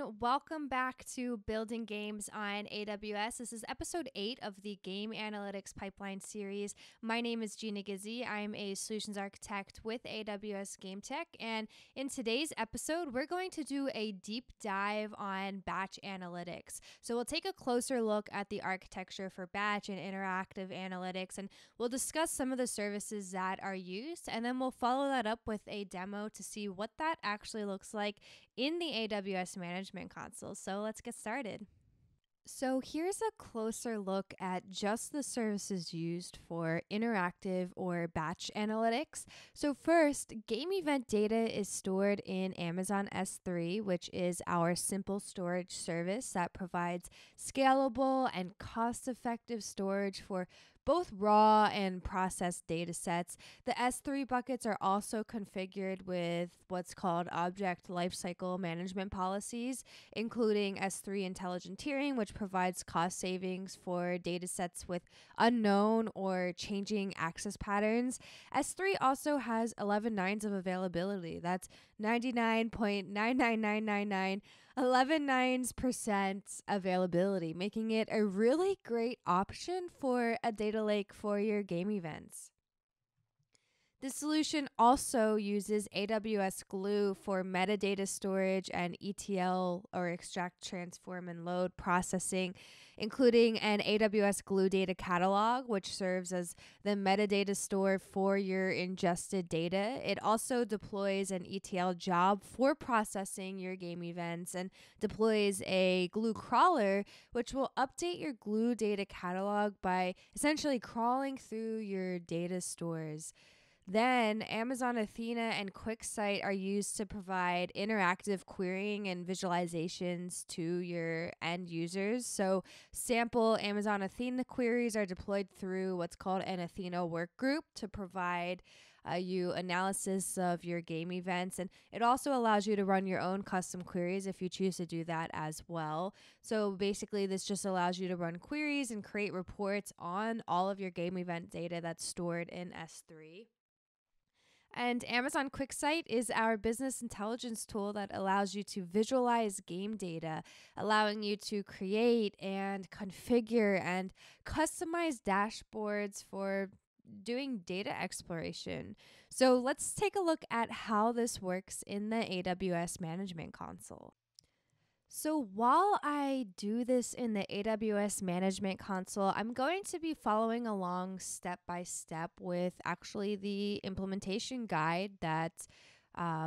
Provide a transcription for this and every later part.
everyone. Welcome back to Building Games on AWS. This is episode 8 of the Game Analytics Pipeline series. My name is Gina Gizzi. I'm a solutions architect with AWS Game Tech. And in today's episode, we're going to do a deep dive on batch analytics. So we'll take a closer look at the architecture for batch and interactive analytics, and we'll discuss some of the services that are used. And then we'll follow that up with a demo to see what that actually looks like in the AWS Management Console. So let's get started. So here's a closer look at just the services used for interactive or batch analytics. So first, game event data is stored in Amazon S3, which is our simple storage service that provides scalable and cost-effective storage for both raw and processed data sets. The S3 buckets are also configured with what's called object lifecycle management policies, including S3 intelligent tiering, which provides cost savings for data sets with unknown or changing access patterns. S3 also has 11 nines of availability. That's 99.99999. 11.9% availability, making it a really great option for a data lake for your game events. This solution also uses AWS Glue for metadata storage and ETL, or extract, transform, and load processing, including an AWS Glue data catalog, which serves as the metadata store for your ingested data. It also deploys an ETL job for processing your game events and deploys a Glue crawler, which will update your Glue data catalog by essentially crawling through your data stores. Then Amazon Athena and QuickSight are used to provide interactive querying and visualizations to your end users. So sample Amazon Athena queries are deployed through what's called an Athena work group to provide you analysis of your game events. And it also allows you to run your own custom queries if you choose to do that as well. So basically this just allows you to run queries and create reports on all of your game event data that's stored in S3. And Amazon QuickSight is our business intelligence tool that allows you to visualize game data, allowing you to create and configure and customize dashboards for doing data exploration. So let's take a look at how this works in the AWS Management Console. So while I do this in the AWS Management Console, I'm going to be following along step by step with actually the implementation guide that's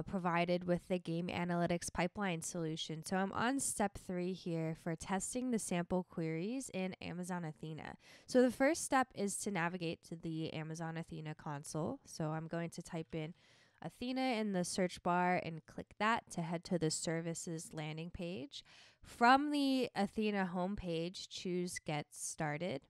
provided with the Game Analytics Pipeline solution. So I'm on step 3 here for testing the sample queries in Amazon Athena. So the first step is to navigate to the Amazon Athena console. So I'm going to type in Athena in the search bar and click that to head to the services landing page. From the Athena homepage, choose Get Started.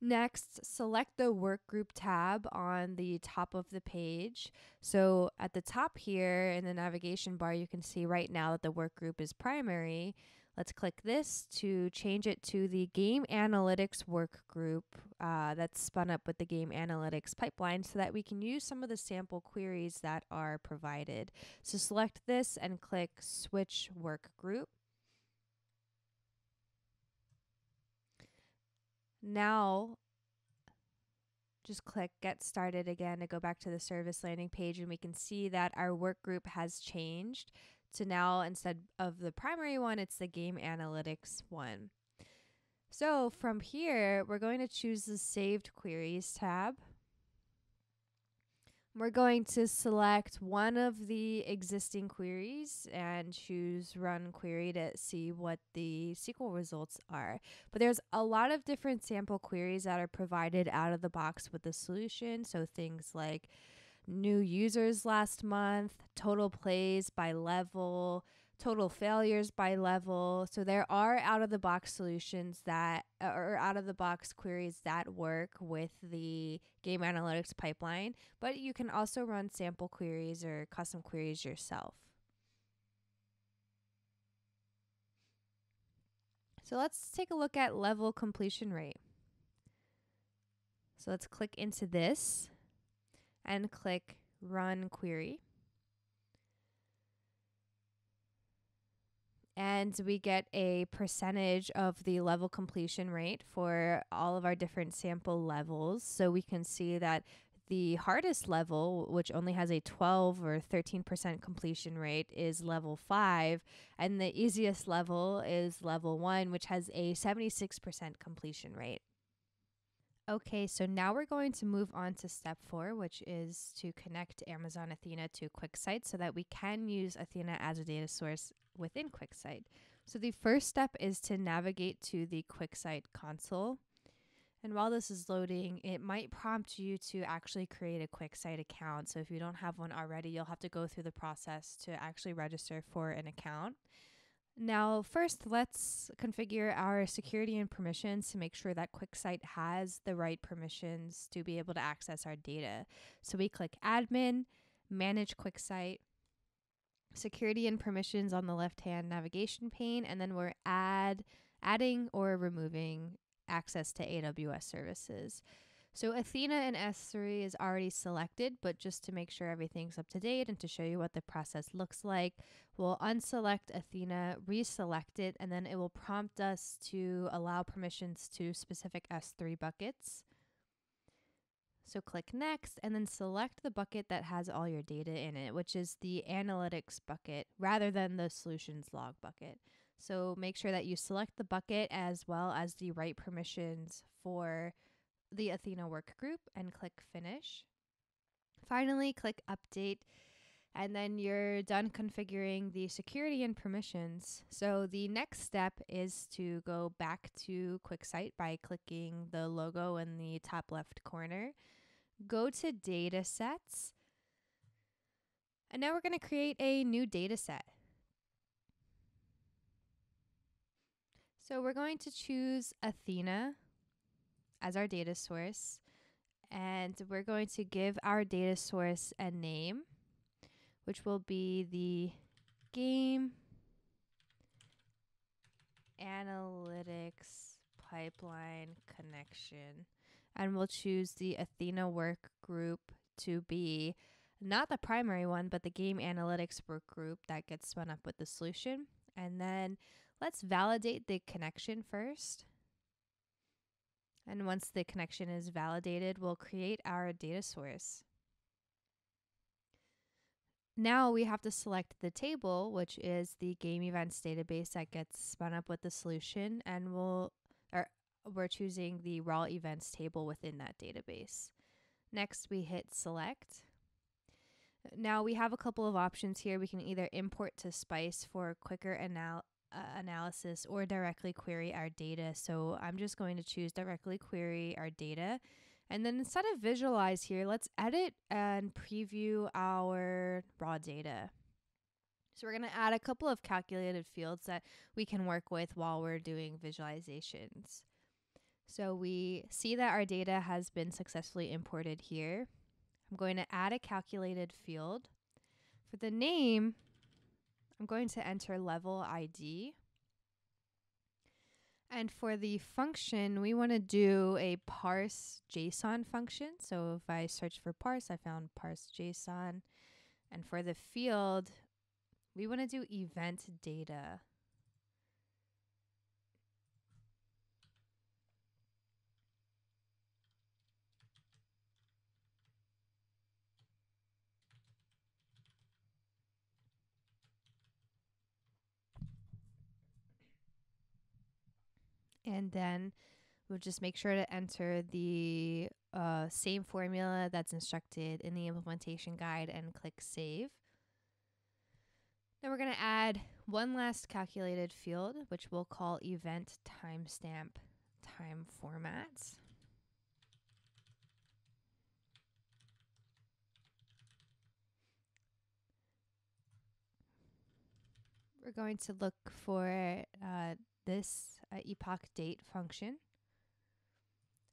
Next, select the Workgroup tab on the top of the page. So at the top here in the navigation bar, you can see right now that the Workgroup is primary. Let's click this to change it to the Game Analytics Workgroup that's spun up with the Game Analytics Pipeline so that we can use some of the sample queries that are provided. So select this and click Switch Workgroup. Now, just click Get Started again to go back to the service landing page, and we can see that our Workgroup has changed. So now instead of the primary one, it's the Game Analytics one. So from here, we're going to choose the Saved Queries tab. We're going to select one of the existing queries and choose Run Query to see what the SQL results are. But there's a lot of different sample queries that are provided out of the box with the solution. So things like new users last month, total plays by level, total failures by level. So there are out-of-the-box solutions that are out-of-the-box queries that work with the Game Analytics Pipeline, but you can also run sample queries or custom queries yourself. So let's take a look at level completion rate. So let's click into this and click Run Query. And we get a percentage of the level completion rate for all of our different sample levels. So we can see that the hardest level, which only has a 12 or 13% completion rate, is level 5. And the easiest level is level 1, which has a 76% completion rate. Okay, so now we're going to move on to step 4, which is to connect Amazon Athena to QuickSight so that we can use Athena as a data source within QuickSight. So the first step is to navigate to the QuickSight console. And while this is loading, it might prompt you to actually create a QuickSight account. So if you don't have one already, you'll have to go through the process to actually register for an account. Now, first, let's configure our security and permissions to make sure that QuickSight has the right permissions to be able to access our data. So we click Admin, Manage QuickSight, Security and Permissions on the left-hand navigation pane, and then we're adding or removing access to AWS services. So Athena and S3 is already selected, but just to make sure everything's up to date and to show you what the process looks like, we'll unselect Athena, reselect it, and then it will prompt us to allow permissions to specific S3 buckets. So click Next, and then select the bucket that has all your data in it, which is the Analytics bucket rather than the Solutions Log bucket. So make sure that you select the bucket as well as the right permissions for the Athena work group and click Finish. Finally, click Update, and then you're done configuring the security and permissions. So the next step is to go back to QuickSight by clicking the logo in the top left corner. Go to Data Sets, and now we're going to create a new data set. So we're going to choose Athena as our data source, and we're going to give our data source a name, which will be the Game Analytics Pipeline Connection, and we'll choose the Athena work group to be not the primary one, but the Game Analytics work group that gets spun up with the solution. And then let's validate the connection first. And once the connection is validated, we'll create our data source. Now we have to select the table, which is the game events database that gets spun up with the solution, and we're choosing the raw events table within that database. Next, we hit Select. Now we have a couple of options here. We can either import to Spice for quicker analysis or directly query our data. So I'm just going to choose directly query our data. And then instead of visualize here, let's edit and preview our raw data. So we're going to add a couple of calculated fields that we can work with while we're doing visualizations. So we see that our data has been successfully imported here. I'm going to add a calculated field. For the name, I'm going to enter level ID. And for the function, we want to do a parse JSON function. So if I search for parse, I found parse JSON. And for the field, we want to do event data. And then we'll just make sure to enter the same formula that's instructed in the implementation guide and click Save. Now we're going to add one last calculated field, which we'll call event timestamp time formats. We're going to look for this epoch date function.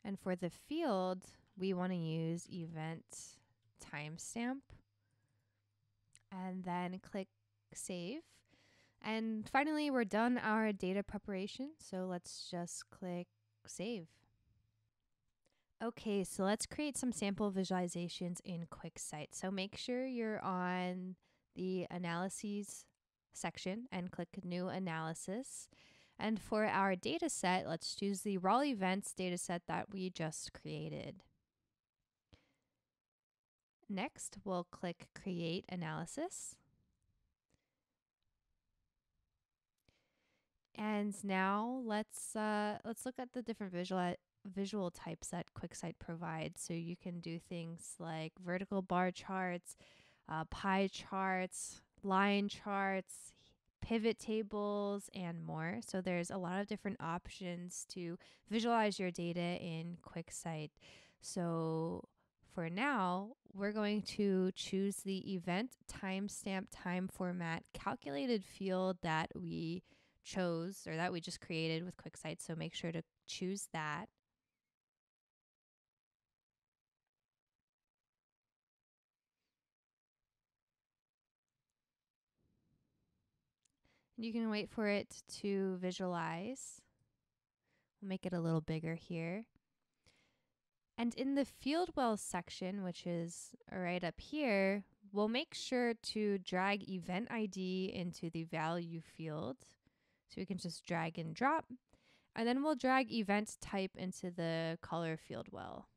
And for the field, we want to use event timestamp. And then click Save. And finally, we're done our data preparation. So let's just click Save. Okay, so let's create some sample visualizations in QuickSight. So make sure you're on the Analyses section and click New Analysis. And for our data set, let's choose the raw events data set that we just created. Next, we'll click Create Analysis. And now let's look at the different visual types that QuickSight provides. So you can do things like vertical bar charts, pie charts, line charts, pivot tables, and more. So there's a lot of different options to visualize your data in QuickSight. So for now, we're going to choose the event timestamp time format calculated field that we chose, or that we just created with QuickSight. So make sure to choose that. You can wait for it to visualize. We'll make it a little bigger here. And in the field well section, which is right up here, we'll make sure to drag event ID into the value field. So we can just drag and drop. And then we'll drag event type into the color field well,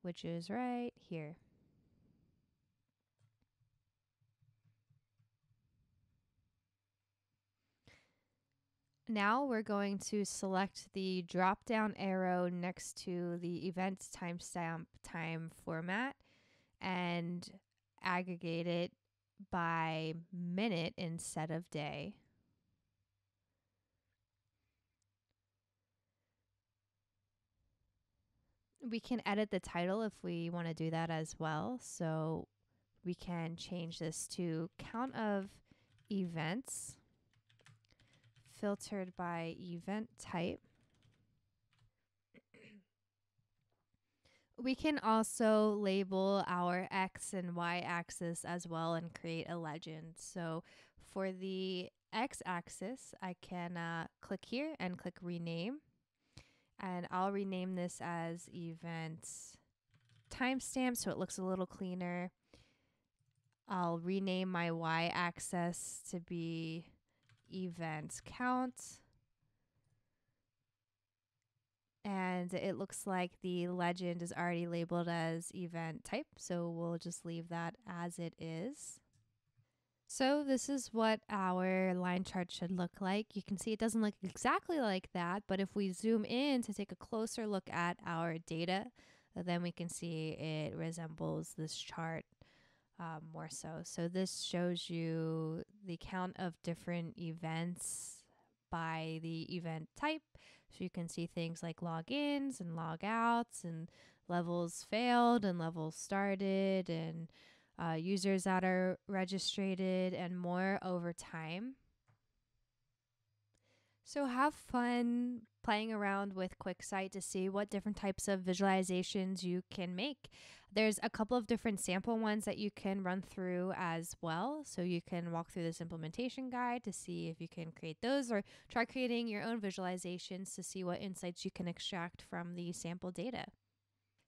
which is right here. Now we're going to select the drop-down arrow next to the event timestamp time format and aggregate it by minute instead of day. We can edit the title if we want to do that as well. So we can change this to count of events, filtered by event type. We can also label our X and Y axis as well and create a legend. So for the X axis, I can click here and click rename. And I'll rename this as events timestamp so it looks a little cleaner. I'll rename my Y axis to be events count, and it looks like the legend is already labeled as event type, so we'll just leave that as it is. So this is what our line chart should look like. You can see it doesn't look exactly like that, but if we zoom in to take a closer look at our data, then we can see it resembles this chart more so. So this shows you the count of different events by the event type. So you can see things like logins and logouts and levels failed and levels started and users that are registered and more over time. So have fun playing around with QuickSight to see what different types of visualizations you can make. There's a couple of different sample ones that you can run through as well. So you can walk through this implementation guide to see if you can create those, or try creating your own visualizations to see what insights you can extract from the sample data.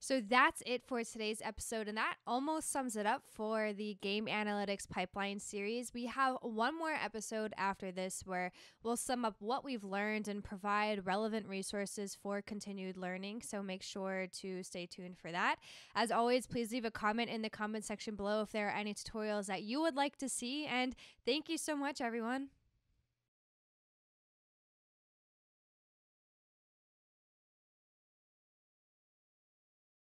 So that's it for today's episode, and that almost sums it up for the Game Analytics Pipeline series. We have one more episode after this where we'll sum up what we've learned and provide relevant resources for continued learning, so make sure to stay tuned for that. As always, please leave a comment in the comment section below if there are any tutorials that you would like to see, and thank you so much, everyone.